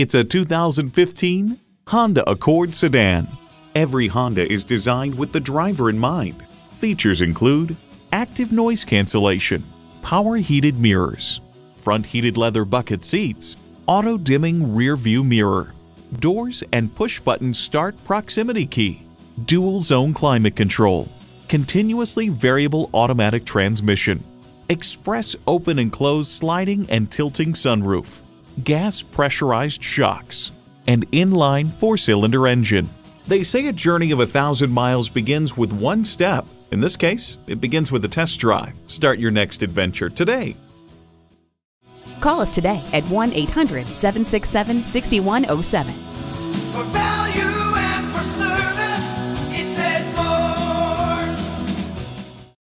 It's a 2015 Honda Accord sedan. Every Honda is designed with the driver in mind. Features include active noise cancellation, power heated mirrors, front heated leather bucket seats, auto dimming rear view mirror, doors and push button start proximity key, dual zone climate control, continuously variable automatic transmission, express open and close sliding and tilting sunroof, gas pressurized shocks, and inline four-cylinder engine. They say a journey of 1,000 miles begins with one step. In this case, it begins with a test drive. Start your next adventure today. Call us today at 1-800-767-6107.